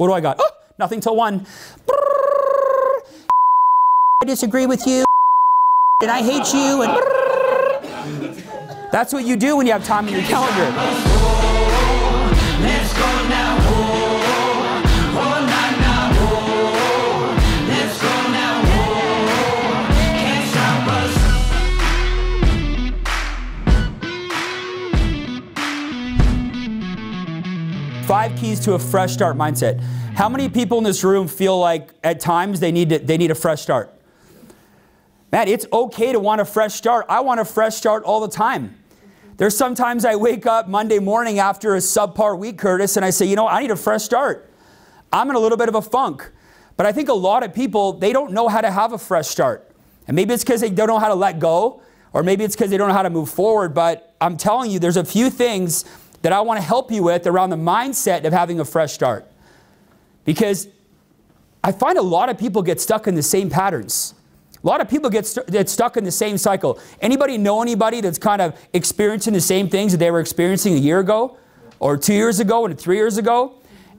What do I got? Oh, nothing till one. I disagree with you, and I hate you, and that's what you do when you have time in your calendar. Let's go now. Five keys to a fresh start mindset. How many people in this room feel like at times they need a fresh start? Man, it's okay to want a fresh start. I want a fresh start all the time. There's sometimes I wake up Monday morning after a subpar week, Curtis, and I say, you know, I need a fresh start. I'm in a little bit of a funk. But I think a lot of people, they don't know how to have a fresh start. And maybe it's because they don't know how to let go, or maybe it's because they don't know how to move forward. But I'm telling you, there's a few things that I want to help you with around the mindset of having a fresh start. Because I find a lot of people get stuck in the same patterns. A lot of people get stuck in the same cycle. Anybody know anybody that's kind of experiencing the same things that they were experiencing a year ago, or 2 years ago, and 3 years ago?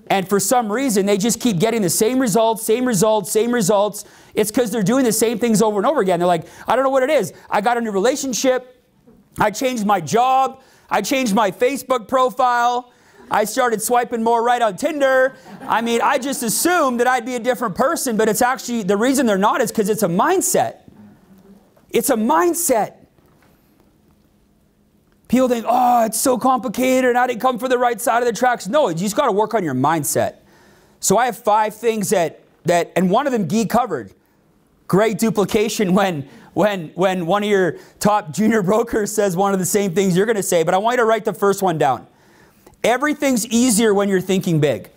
And for some reason, they just keep getting the same results, same results, same results. It's because they're doing the same things over and over again. They're like, I don't know what it is. I got a new relationship. I changed my job. I changed my Facebook profile. I started swiping more right on Tinder. I mean, I just assumed that I'd be a different person, but it's actually, the reason they're not is because it's a mindset. It's a mindset. People think, oh, it's so complicated and I didn't come from the right side of the tracks. No, you just got to work on your mindset. So I have five things that and one of them Guy covered. Great duplication when one of your top junior brokers says one of the same things you're going to say, but I want you to write the first one down. Everything's easier when you're thinking big.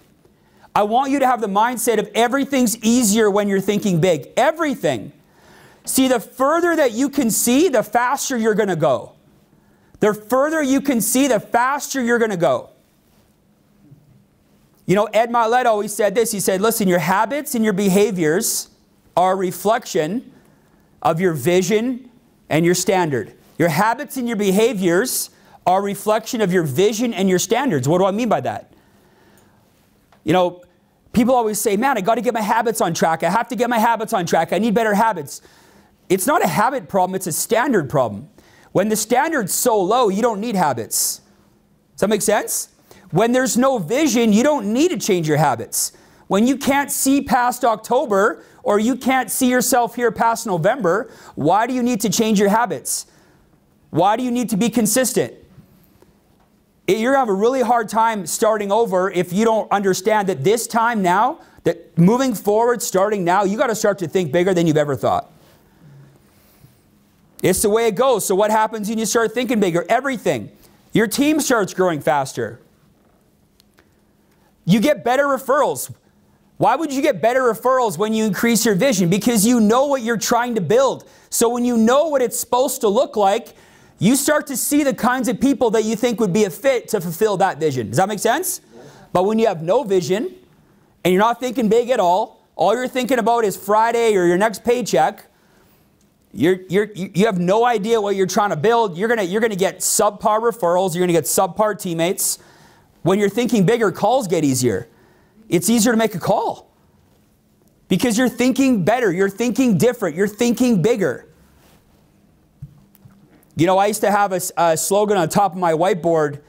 I want you to have the mindset of everything's easier when you're thinking big. Everything. See, the further that you can see, the faster you're going to go. The further you can see, the faster you're going to go. You know, Ed Mylett always said this. He said, listen, your habits and your behaviors are a reflection of your vision and your standard. Your habits and your behaviors are a reflection of your vision and your standards. What do I mean by that? You know, people always say, man, I got to get my habits on track. I have to get my habits on track. I need better habits. It's not a habit problem. It's a standard problem. When the standard's so low, you don't need habits. Does that make sense? When there's no vision, you don't need to change your habits. When you can't see past October, or you can't see yourself here past November, why do you need to change your habits? Why do you need to be consistent? You're gonna have a really hard time starting over if you don't understand that this time now, that moving forward, starting now, you gotta start to think bigger than you've ever thought. It's the way it goes. So what happens when you start thinking bigger? Everything. Your team starts growing faster. You get better referrals. Why would you get better referrals when you increase your vision? Because you know what you're trying to build. So when you know what it's supposed to look like, you start to see the kinds of people that you think would be a fit to fulfill that vision. Does that make sense? Yeah. But when you have no vision and you're not thinking big at all you're thinking about is Friday or your next paycheck, you have no idea what you're trying to build. You're gonna get subpar referrals. You're gonna get subpar teammates. When you're thinking bigger, calls get easier. It's easier to make a call because you're thinking better, you're thinking different, you're thinking bigger. You know, I used to have a slogan on top of my whiteboard,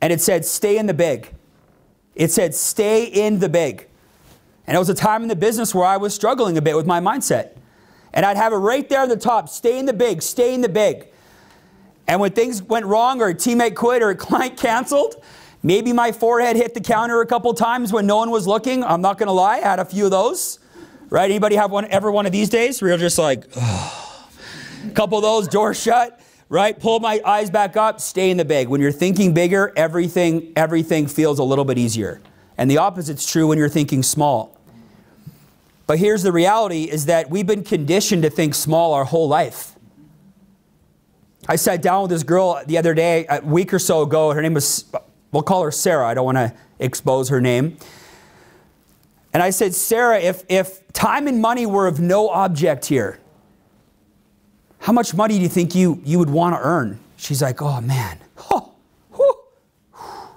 and it said, stay in the big. It said, stay in the big. And it was a time in the business where I was struggling a bit with my mindset. And I'd have it right there on the top, stay in the big, stay in the big. And when things went wrong, or a teammate quit, or a client canceled, maybe my forehead hit the counter a couple times when no one was looking. I'm not going to lie. I had a few of those, right? Anybody have ever one of these days where you're just like, oh. A couple of those, door shut, right? Pull my eyes back up, stay in the big. When you're thinking bigger, everything feels a little bit easier. And the opposite's true when you're thinking small. But here's the reality is that we've been conditioned to think small our whole life. I sat down with this girl the other day, a week or so ago. Her name was... We'll call her Sarah. I don't want to expose her name. And I said, Sarah, if time and money were of no object here, how much money do you think you would want to earn? She's like, oh, man. Oh, whew, whew.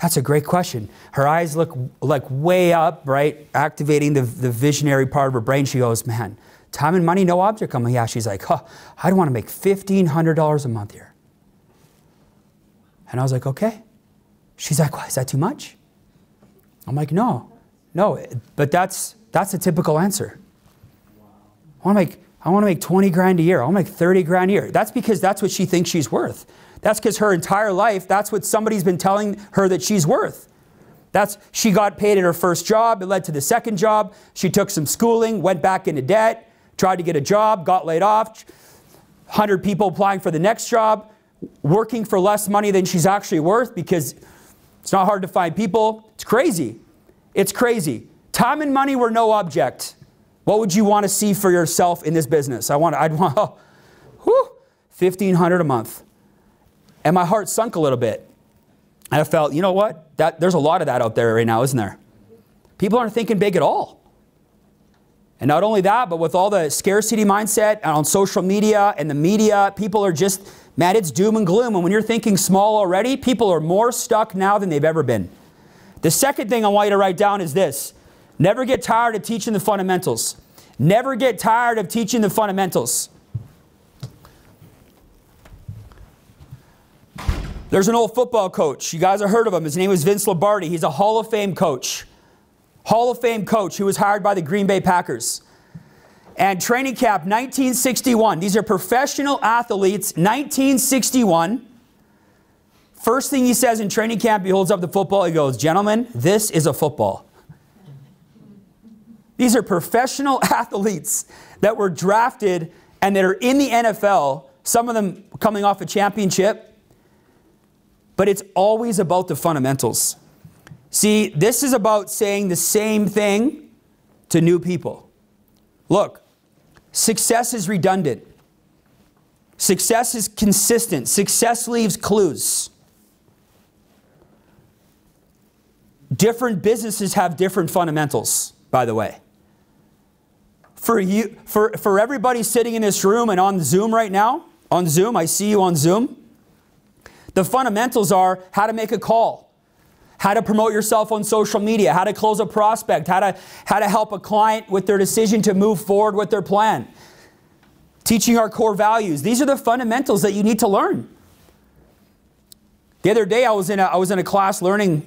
That's a great question. Her eyes look like way up, right? Activating the visionary part of her brain. She goes, man, time and money, no object. I'm like, yeah, she's like, huh, I don't want to make $1,500 a month here. And I was like, okay. She's like, well, is that too much? I'm like, no, no. But that's a typical answer. I want to make 20 grand a year. I'll make 30 grand a year. That's because that's what she thinks she's worth. That's because her entire life, that's what somebody's been telling her that she's worth. She got paid at her first job. It led to the second job. She took some schooling, went back into debt, tried to get a job, got laid off. 100 people applying for the next job, working for less money than she's actually worth because it's not hard to find people. It's crazy. It's crazy. Time and money were no object. What would you want to see for yourself in this business? I'd want $1,500 a month. And my heart sunk a little bit. And I felt, you know what? There's a lot of that out there right now, isn't there? People aren't thinking big at all. And not only that, but with all the scarcity mindset and on social media and the media, people are just, man, it's doom and gloom. And when you're thinking small already, people are more stuck now than they've ever been. The second thing I want you to write down is this. Never get tired of teaching the fundamentals. Never get tired of teaching the fundamentals. There's an old football coach. You guys have heard of him. His name is Vince Lombardi. He's a Hall of Fame coach. Hall of Fame coach who was hired by the Green Bay Packers. And training camp 1961. These are professional athletes, 1961. First thing he says in training camp, he holds up the football. He goes, gentlemen, this is a football. These are professional athletes that were drafted and that are in the NFL, some of them coming off a championship. But it's always about the fundamentals. See, this is about saying the same thing to new people. Look, success is redundant. Success is consistent. Success leaves clues. Different businesses have different fundamentals, by the way. For everybody sitting in this room and on Zoom right now, on Zoom, I see you on Zoom. The fundamentals are how to make a call, how to promote yourself on social media, how to close a prospect, how to help a client with their decision to move forward with their plan. Teaching our core values. These are the fundamentals that you need to learn. The other day I was in a class learning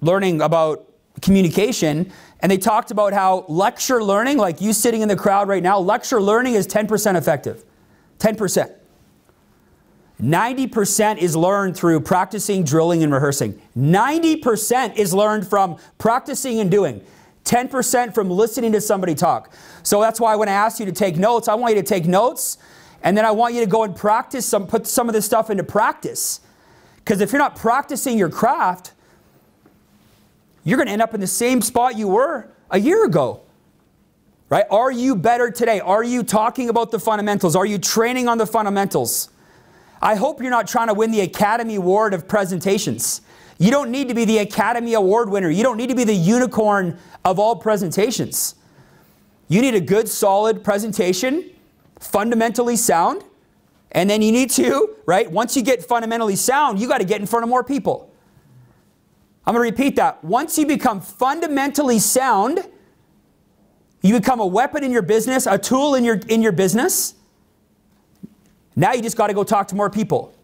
about communication, and they talked about how lecture learning, like you sitting in the crowd right now, lecture learning is 10% effective. 10%. 90% is learned through practicing, drilling, and rehearsing. 90% is learned from practicing and doing. 10% from listening to somebody talk. So that's why when I asked you to take notes, I want you to take notes, and then I want you to go and practice put some of this stuff into practice. Because if you're not practicing your craft, you're going to end up in the same spot you were a year ago, right? Are you better today? Are you talking about the fundamentals? Are you training on the fundamentals? I hope you're not trying to win the Academy Award of presentations. You don't need to be the Academy Award winner. You don't need to be the unicorn of all presentations. You need a good, solid presentation, fundamentally sound, and then you need to, right? Once you get fundamentally sound, you got to get in front of more people. I'm going to repeat that. Once you become fundamentally sound, you become a weapon in your business, a tool in your business. Now you just got to go talk to more people.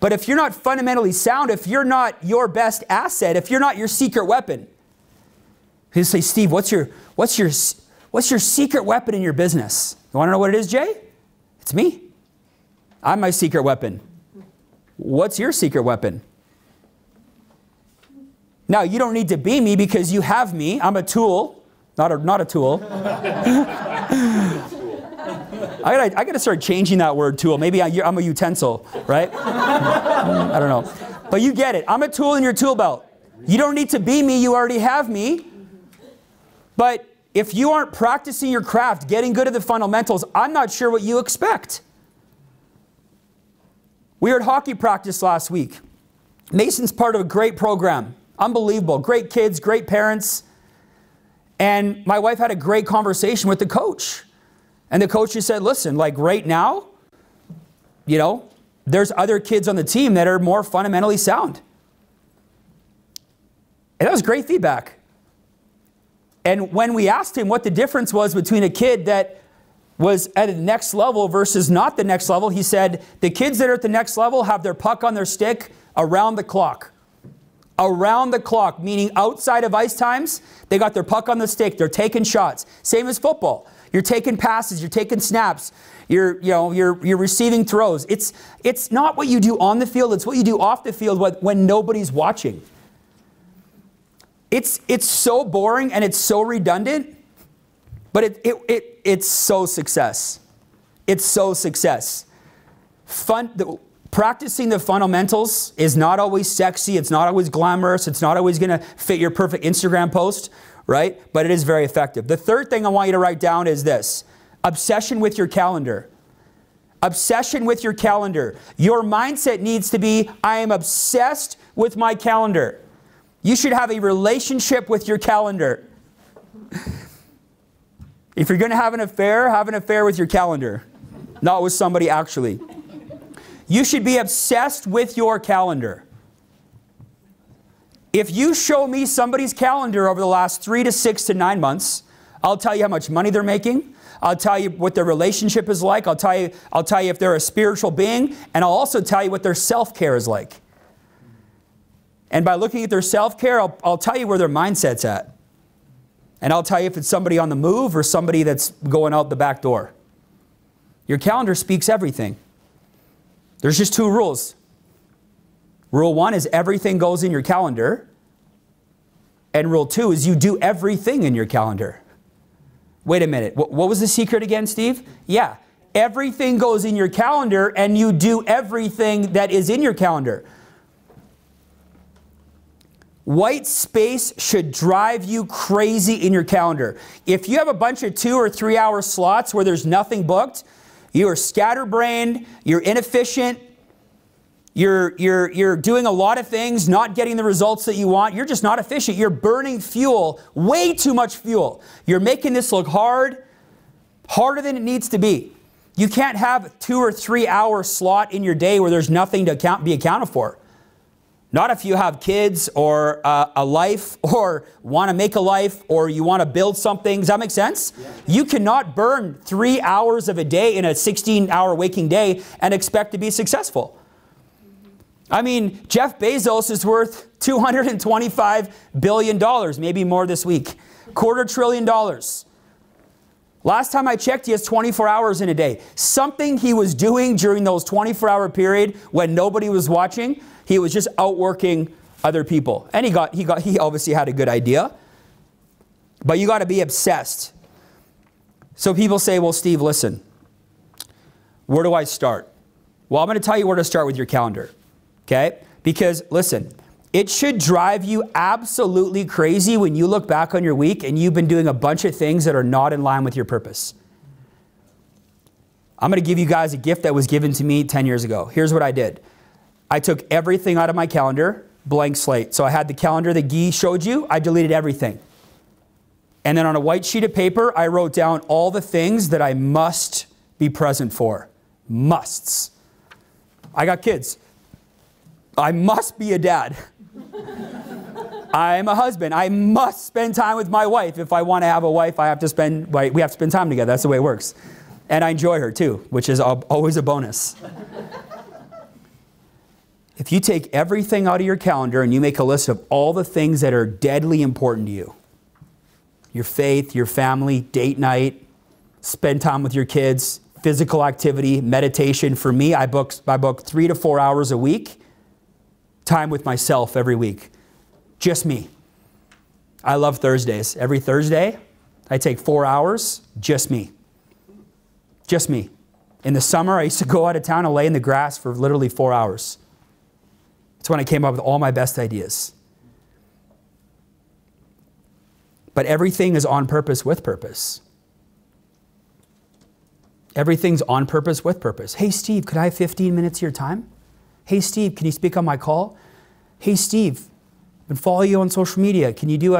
But if you're not fundamentally sound, if you're not your best asset, if you're not your secret weapon, you say, Steve, what's your secret weapon in your business? You want to know what it is, Jay? It's me. I'm my secret weapon. What's your secret weapon? Now, you don't need to be me because you have me. I'm a tool, not a tool. I gotta start changing that word tool. Maybe I'm a utensil, right? I don't know. But you get it. I'm a tool in your tool belt. You don't need to be me. You already have me. But if you aren't practicing your craft, getting good at the fundamentals, I'm not sure what you expect. We were at hockey practice last week. Mason's part of a great program. Unbelievable. Great kids, great parents. And my wife had a great conversation with the coach. And the coach just said, listen, like right now, you know, there's other kids on the team that are more fundamentally sound. And that was great feedback. And when we asked him what the difference was between a kid that was at the next level versus not the next level, he said, the kids that are at the next level have their puck on their stick around the clock. Around the clock, meaning outside of ice times, they got their puck on the stick. They're taking shots. Same as football. You're taking passes. You're taking snaps. You're receiving throws. It's not what you do on the field. It's what you do off the field when nobody's watching. It's so boring and it's so redundant, but it's so success. It's so success. Practicing the fundamentals is not always sexy. It's not always glamorous. It's not always going to fit your perfect Instagram post, right? But it is very effective. The third thing I want you to write down is this: obsession with your calendar. Obsession with your calendar. Your mindset needs to be, I am obsessed with my calendar. You should have a relationship with your calendar. If you're going to have an affair with your calendar, not with somebody actually. You should be obsessed with your calendar. If you show me somebody's calendar over the last 3 to 6 to 9 months, I'll tell you how much money they're making. I'll tell you what their relationship is like. I'll tell you if they're a spiritual being, and I'll also tell you what their self-care is like. And by looking at their self-care, I'll tell you where their mindset's at. And I'll tell you if it's somebody on the move or somebody that's going out the back door. Your calendar speaks everything. There's just two rules. Rule one is everything goes in your calendar. And rule two is you do everything in your calendar. Wait a minute. What was the secret again, Steve? Yeah. Everything goes in your calendar and you do everything that is in your calendar. White space should drive you crazy in your calendar. If you have a bunch of 2 or 3 hour slots where there's nothing booked, you are scatterbrained, you're inefficient, you're doing a lot of things, not getting the results that you want, you're just not efficient, you're burning fuel, way too much fuel. You're making this look hard, harder than it needs to be. You can't have a 2 or 3 hour slot in your day where there's nothing to be accounted for. Not if you have kids or a life or want to make a life or you want to build something. Does that make sense? Yeah. You cannot burn 3 hours of a day in a 16-hour waking day and expect to be successful. I mean, Jeff Bezos is worth $225 billion, maybe more this week. $250 billion. Last time I checked, he has 24 hours in a day. Something he was doing during those 24-hour period when nobody was watching, he was just outworking other people. And he obviously had a good idea. But you got to be obsessed. So people say, well, Steve, listen, where do I start? Well, I'm going to tell you where to start with your calendar. Okay? Because, listen, it should drive you absolutely crazy when you look back on your week and you've been doing a bunch of things that are not in line with your purpose. I'm going to give you guys a gift that was given to me 10 years ago. Here's what I did. I took everything out of my calendar, blank slate. So I had the calendar that Guy showed you. I deleted everything. And then on a white sheet of paper, I wrote down all the things that I must be present for. Musts. I got kids. I must be a dad. I'm a husband. I must spend time with my wife. If I want to have a wife, we have to spend time together. That's the way it works. And I enjoy her too, which is always a bonus. If you take everything out of your calendar and you make a list of all the things that are deadly important to you, your faith, your family, date night, spend time with your kids, physical activity, meditation. For me, I book 3 to 4 hours a week, time with myself every week. Just me. I love Thursdays. Every Thursday, I take 4 hours, just me. Just me. In the summer, I used to go out of town and lay in the grass for literally 4 hours. It's when I came up with all my best ideas. But everything is on purpose with purpose. Everything's on purpose with purpose. Hey, Steve, could I have 15 minutes of your time? Hey, Steve, can you speak on my call? Hey, Steve, I've been following you on social media. Can you do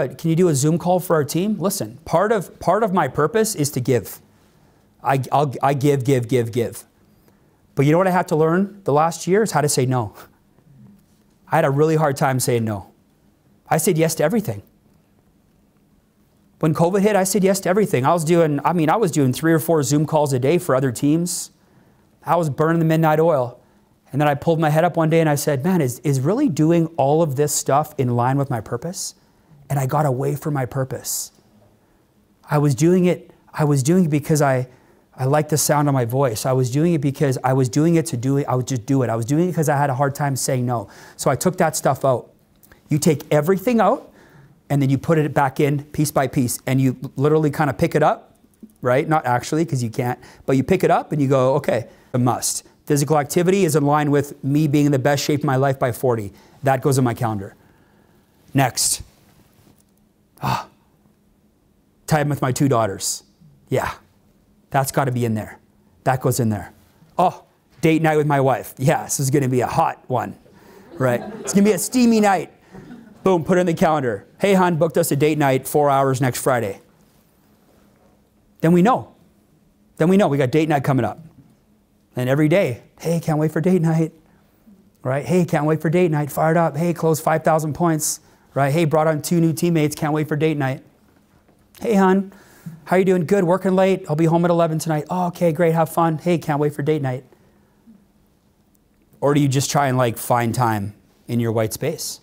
a Zoom call for our team? Listen, part of my purpose is to give. I give. But you know what I had to learn the last year is how to say no. I had a really hard time saying no. I said yes to everything. When COVID hit, I said yes to everything. I was doing 3 or 4 Zoom calls a day for other teams. I was burning the midnight oil. And then I pulled my head up one day and I said, man, is really doing all of this stuff in line with my purpose? And I got away from my purpose. I was doing it because I liked the sound of my voice. I was doing it because I was doing it to do it. I would just do it. I was doing it because I had a hard time saying no. So I took that stuff out. You take everything out and then you put it back in piece by piece, and you literally kind of pick it up, right? Not actually, because you can't, but you pick it up and you go, okay, a must. Physical activity is in line with me being in the best shape of my life by 40. That goes on my calendar. Next. Time with my 2 daughters. Yeah, that's got to be in there. That goes in there. Oh, date night with my wife. Yeah, this is going to be a hot one, right? It's going to be a steamy night. Boom, put it in the calendar. Hey, hon, booked us a date night, 4 hours next Friday. Then we know. We got date night coming up. And every day, hey, can't wait for date night, right? Hey, can't wait for date night, fired up. Hey, closed 5,000 points, right? Hey, brought on 2 new teammates, can't wait for date night. Hey, hon, how you doing? Good, working late. I'll be home at 11 tonight. Oh, okay, great, have fun. Hey, can't wait for date night. Or do you just try and like find time in your white space?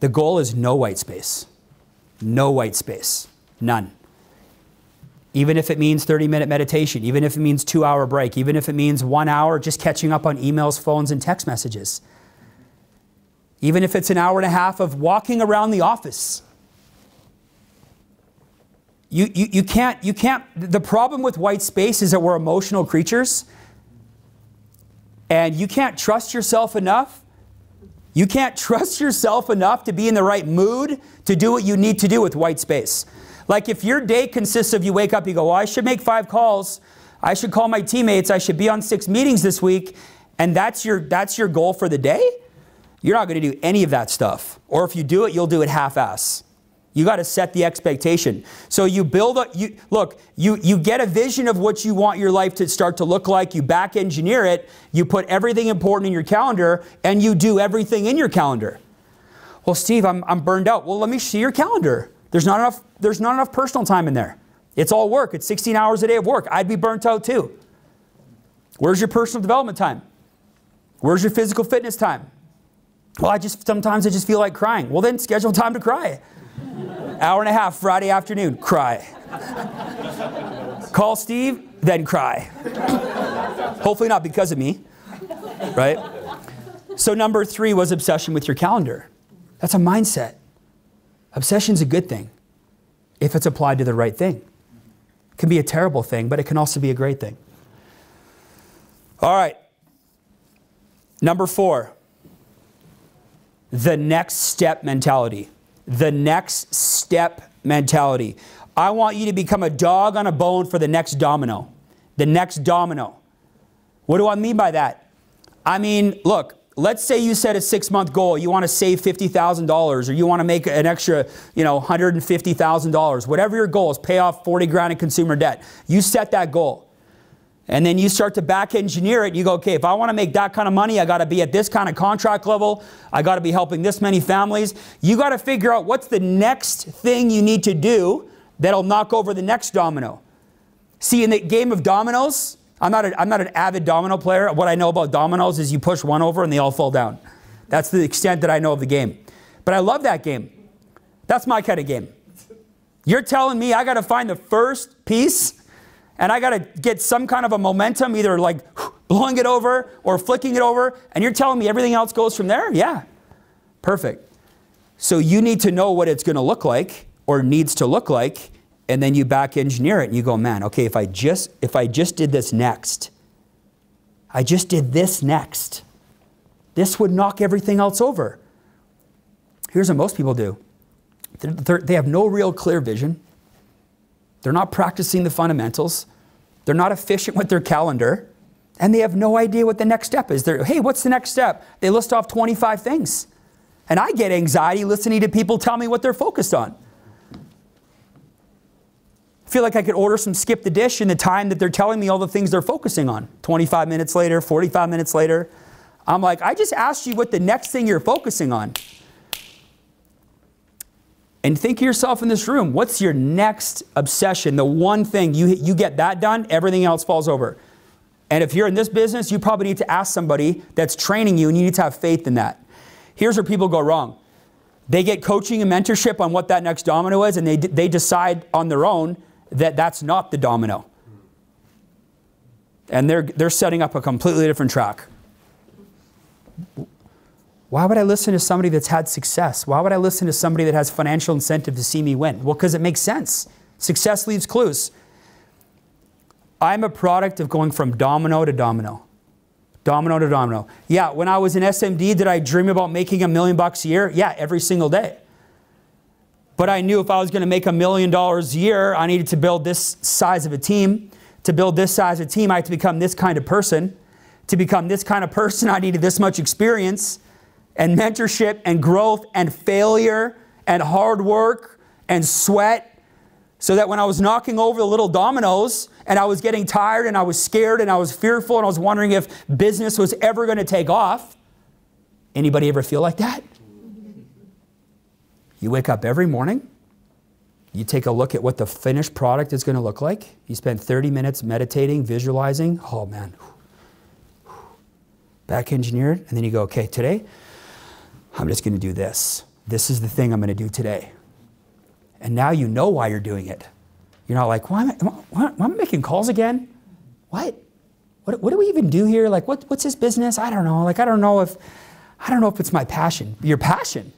The goal is no white space. No white space, none. Even if it means 30-minute meditation, even if it means 2-hour break, even if it means 1 hour just catching up on emails, phones, and text messages. Even if it's an hour and a half of walking around the office. You can't, the problem with white space is that we're emotional creatures, and you can't trust yourself enough. You can't trust yourself enough to be in the right mood to do what you need to do with white space. Like if your day consists of you wake up, you go, well, I should make 5 calls. I should call my teammates. I should be on 6 meetings this week. And that's your goal for the day. You're not going to do any of that stuff. Or if you do it, you'll do it half-ass. You got to set the expectation. So you build up, you get a vision of what you want your life to start to look like. You back engineer it. You put everything important in your calendar, and you do everything in your calendar. Well, Steve, I'm burned out. Well, let me see your calendar. There's not enough personal time in there. It's all work. It's 16 hours a day of work. I'd be burnt out too. Where's your personal development time? Where's your physical fitness time? Well, sometimes I just feel like crying. Well, then schedule time to cry. Hour and a half Friday afternoon, cry. Call Steve, then cry. Hopefully not because of me, right? So number 3 was obsession with your calendar. That's a mindset. Obsession's a good thing if it's applied to the right thing. It can be a terrible thing, but it can also be a great thing. All right. Number 4, the next step mentality. The next step mentality. I want you to become a dog on a bone for the next domino. The next domino. What do I mean by that? I mean, look. Let's say you set a 6-month goal. You want to save $50,000, or you want to make an extra, $150,000. Whatever your goal is, pay off 40 grand in consumer debt. You set that goal, and then you start to back engineer it. You go, okay, if I want to make that kind of money, I got to be at this kind of contract level. I got to be helping this many families. You got to figure out what's the next thing you need to do that'll knock over the next domino. See, in the game of dominoes. I'm not an avid domino player. What I know about dominoes is you push one over and they all fall down. That's the extent that I know of the game. But I love that game. That's my kind of game. You're telling me I got to find the first piece and I got to get some kind of a momentum, either like blowing it over or flicking it over, and you're telling me everything else goes from there? Yeah. Perfect. So you need to know what it's going to look like, or needs to look like. And then you back engineer it and you go, man, okay, if I just did this next, this would knock everything else over. Here's what most people do. They have no real clear vision. They're not practicing the fundamentals. They're not efficient with their calendar, and they have no idea what the next step is. Hey, what's the next step? They list off 25 things. And I get anxiety listening to people tell me what they're focused on. Feel like I could order some skip the dish in the time that they're telling me all the things they're focusing on. 25 minutes later, 45 minutes later. I'm like, I just asked you what the next thing you're focusing on. and think of yourself in this room. What's your next obsession? The one thing you get that done, everything else falls over. And if you're in this business, you probably need to ask somebody that's training you, and you need to have faith in that. Here's where people go wrong. They get coaching and mentorship on what that next domino is, and they decide on their own that that's not the domino. And they're setting up a completely different track. Why would I listen to somebody that's had success? Why would I listen to somebody that has financial incentive to see me win? Well, because it makes sense. Success leaves clues. I'm a product of going from domino to domino. Domino to domino. Yeah, when I was in SMD, did I dream about making $1 million bucks a year? Yeah, every single day. But I knew if I was going to make $1 million a year, I needed to build this size of a team. To build this size of a team, I had to become this kind of person. To become this kind of person, I needed this much experience and mentorship and growth and failure and hard work and sweat, so that when I was knocking over the little dominoes and I was getting tired and I was scared and I was fearful and I was wondering if business was ever going to take off. Anybody ever feel like that? You wake up every morning, you take a look at what the finished product is going to look like. You spend 30 minutes meditating, visualizing. Oh man, back engineered. And then you go, okay, today I'm just going to do this. This is the thing I'm going to do today. And now you know why you're doing it. You're not like, why am I making calls again? What do we even do here? Like, what's this business? I don't know. Like, I don't know if it's my passion. Your passion.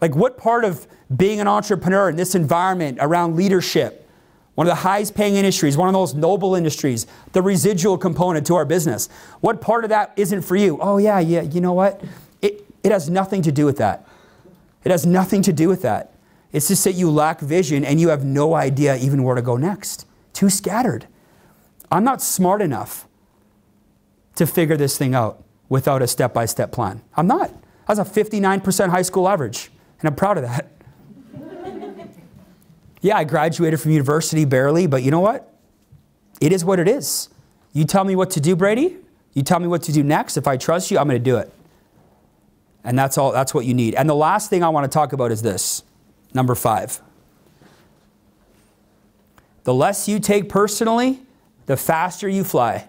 Like, what part of being an entrepreneur in this environment around leadership, one of the highest paying industries, one of those noble industries, the residual component to our business, what part of that isn't for you? Oh yeah, yeah, you know what? It has nothing to do with that. It has nothing to do with that. It's just that you lack vision and you have no idea even where to go next. Too scattered. I'm not smart enough to figure this thing out without a step-by-step plan. I'm not. I was a 59% high school average, and I'm proud of that. Yeah, I graduated from university barely, but you know what? It is what it is. You tell me what to do, Brady. You tell me what to do next. If I trust you, I'm going to do it. And that's all. That's what you need. And the last thing I want to talk about is this. Number 5. The less you take personally, the faster you fly.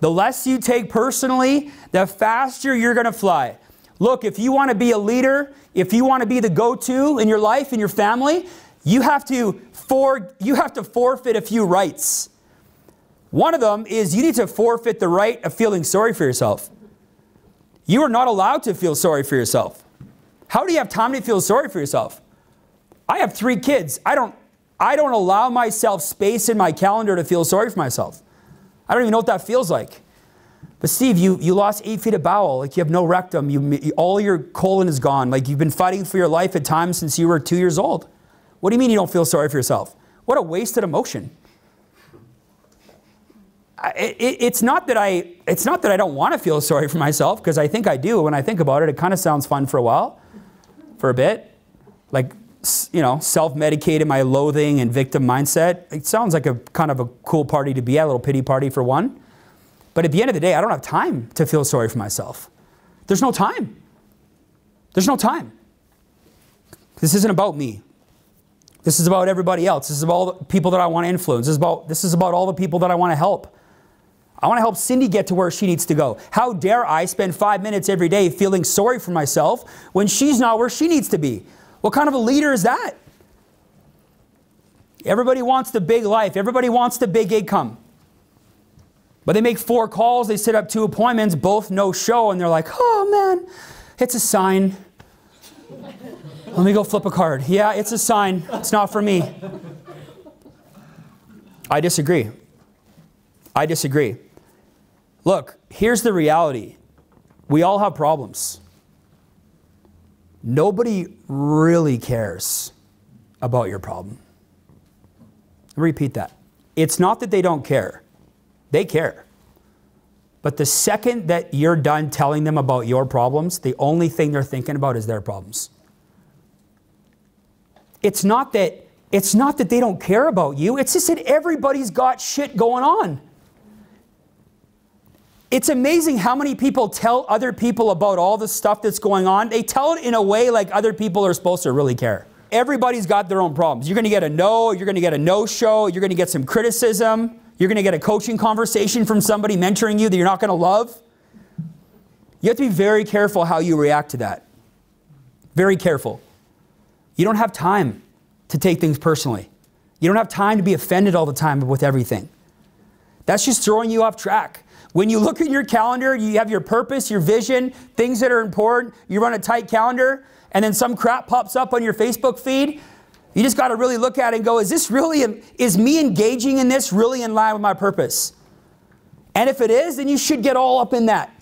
The less you take personally, the faster you're going to fly. Look, if you want to be a leader, if you want to be the go-to in your life, in your family, you have to forfeit a few rights. One of them is you need to forfeit the right of feeling sorry for yourself. You are not allowed to feel sorry for yourself. How do you have time to feel sorry for yourself? I have 3 kids. I don't allow myself space in my calendar to feel sorry for myself. I don't even know what that feels like. But Steve, you lost 8 feet of bowel. Like, you have no rectum. All your colon is gone. Like, you've been fighting for your life at times since you were 2 years old. What do you mean you don't feel sorry for yourself? What a wasted emotion. It's not that I don't want to feel sorry for myself, because I think I do. When I think about it, it kind of sounds fun for a while, for a bit. Like, you know, self-medicated my loathing and victim mindset. It sounds like a kind of a cool party to be at, a little pity party for one. But at the end of the day, I don't have time to feel sorry for myself. There's no time. There's no time. This isn't about me. This is about everybody else. This is about all the people that I want to influence. This is about all the people that I want to help. I want to help Cindy get to where she needs to go. How dare I spend 5 minutes every day feeling sorry for myself when she's not where she needs to be? What kind of a leader is that? Everybody wants the big life. Everybody wants the big income. But they make 4 calls. They set up 2 appointments, both no show. And they're like, oh man, it's a sign. Let me go flip a card. Yeah, it's a sign. It's not for me. I disagree. I disagree. Look, here's the reality. We all have problems. Nobody really cares about your problem. Repeat that. It's not that they don't care. They care. But the second that you're done telling them about your problems, the only thing they're thinking about is their problems. It's not that they don't care about you. It's just that everybody's got shit going on. It's amazing how many people tell other people about all the stuff that's going on. They tell it in a way like other people are supposed to really care. everybody's got their own problems. You're going to get a no, you're going to get a no-show, you're going to get some criticism, you're going to get a coaching conversation from somebody mentoring you that you're not going to love. You have to be very careful how you react to that. Very careful. You don't have time to take things personally. You don't have time to be offended all the time with everything. That's just throwing you off track. When you look at your calendar, you have your purpose, your vision, things that are important. You run a tight calendar, and then some crap pops up on your Facebook feed. You just got to really look at it and go, is me engaging in this really in line with my purpose? And if it is, then you should get all up in that.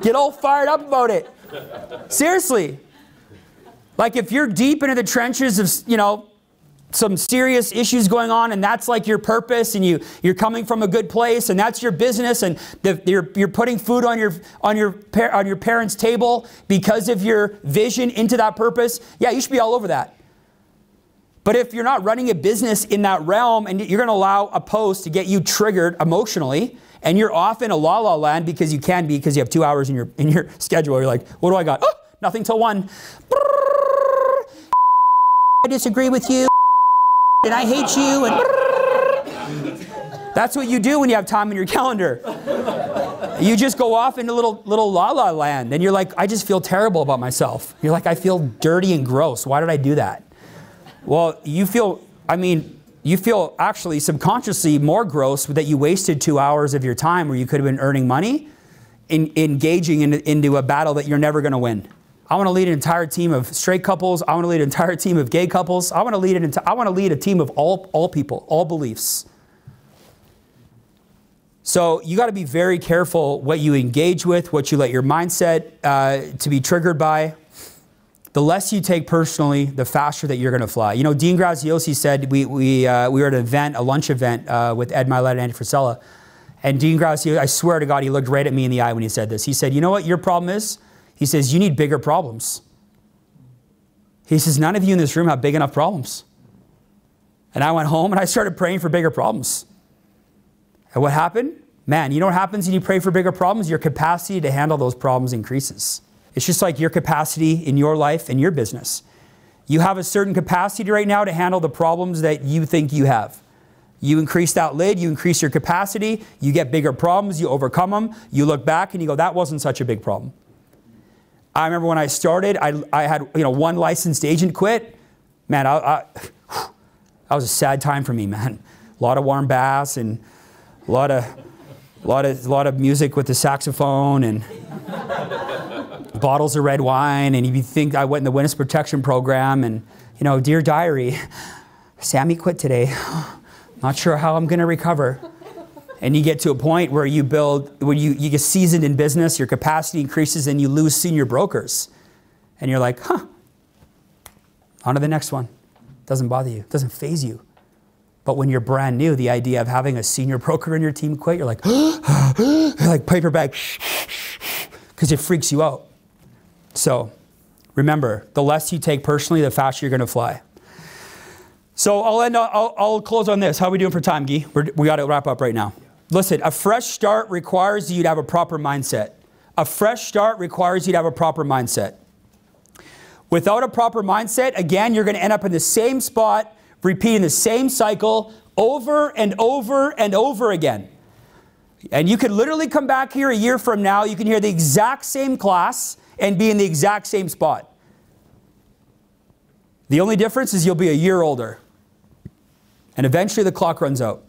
Get all fired up about it. Seriously. Like if you're deep into the trenches of, you know, some serious issues going on, and that's like your purpose, and you're coming from a good place, and that's your business, and you're putting food on your parents' table because of your vision into that purpose. Yeah, you should be all over that. But if you're not running a business in that realm, and you're going to allow a post to get you triggered emotionally, and you're off in a la-la land because you can be, because you have 2 hours in your schedule. You're like, what do I got? Oh, nothing till 1. I disagree with you. And I hate you, and that's what you do when you have time in your calendar. You just go off into little la-la land, and you're like, I just feel terrible about myself. You're like, I feel dirty and gross. Why did I do that? Well, you feel, I mean, you feel actually subconsciously more gross that you wasted 2 hours of your time where you could have been earning money in engaging into a battle that you're never going to win. I want to lead an entire team of straight couples. I want to lead an entire team of gay couples. I want to lead a team of all people, all beliefs. So you got to be very careful what you engage with, what you let your mindset to be triggered by. The less you take personally, the faster that you're going to fly. You know, Dean Graziosi said, we were at an event, a lunch event with Ed Mylett and Andy Frasella, and Dean Graziosi, I swear to God, he looked right at me in the eye when he said this. He said, you know what your problem is? He says, you need bigger problems. He says, none of you in this room have big enough problems. And I went home and I started praying for bigger problems. And what happened? Man, you know what happens when you pray for bigger problems? Your capacity to handle those problems increases. It's just like your capacity in your life and your business. You have a certain capacity right now to handle the problems that you think you have. You increase that lid, you increase your capacity, you get bigger problems, you overcome them, you look back and you go, that wasn't such a big problem. I remember when I started, I had, you know, one licensed agent quit. Man, that was a sad time for me, man. A lot of warm baths and a lot of music with the saxophone and bottles of red wine. And you think I went in the witness protection program and, you know, dear diary, Sammy quit today. Not sure how I'm going to recover. And you get to a point where you build, when you get seasoned in business, your capacity increases and you lose senior brokers. And you're like, huh, on to the next one. Doesn't bother you, doesn't phase you. But when you're brand new, the idea of having a senior broker in your team quit, you're like, you're like paper bag, because it freaks you out. So remember, the less you take personally, the faster you're going to fly. So I'll close on this. How are we doing for time, Guy? We got to wrap up right now. Listen, a fresh start requires you to have a proper mindset. A fresh start requires you to have a proper mindset. Without a proper mindset, again, you're going to end up in the same spot, repeating the same cycle over and over and over again. And you could literally come back here a year from now, you can hear the exact same class and be in the exact same spot. The only difference is you'll be a year older. And eventually the clock runs out.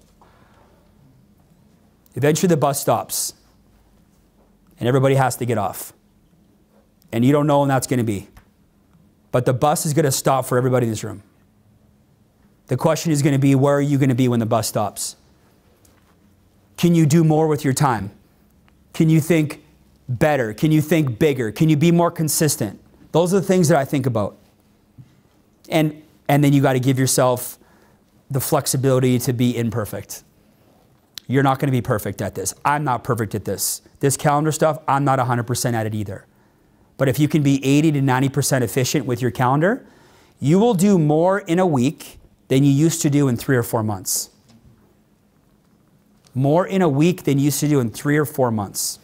Eventually the bus stops. And everybody has to get off. And you don't know when that's going to be. But the bus is going to stop for everybody in this room. The question is going to be, where are you going to be when the bus stops? Can you do more with your time? Can you think better? Can you think bigger? Can you be more consistent? Those are the things that I think about. And then you got to give yourself the flexibility to be imperfect. You're not going to be perfect at this. I'm not perfect at this. This calendar stuff, I'm not 100% at it either. But if you can be 80 to 90% efficient with your calendar, you will do more in a week than you used to do in 3 or 4 months. More in a week than you used to do in 3 or 4 months.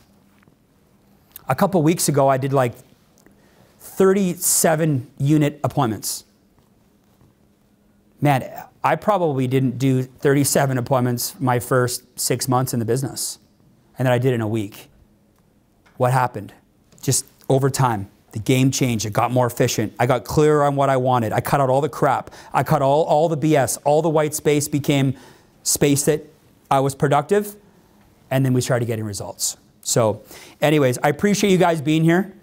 A couple weeks ago, I did like 37 unit appointments. man, I probably didn't do 37 appointments my first 6 months in the business, and then I did in a week. What happened? Just over time, the game changed. It got more efficient. I got clearer on what I wanted. I cut out all the crap. I cut all the BS. All the white space became space that I was productive, and then we started getting results. So anyways, I appreciate you guys being here.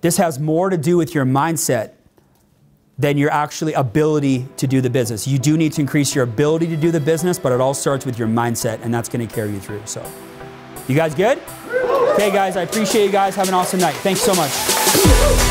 This has more to do with your mindset than your actually ability to do the business. You do need to increase your ability to do the business, but it all starts with your mindset, and that's gonna carry you through. So, you guys good? Okay guys, I appreciate you guys. Have an awesome night. Thanks so much.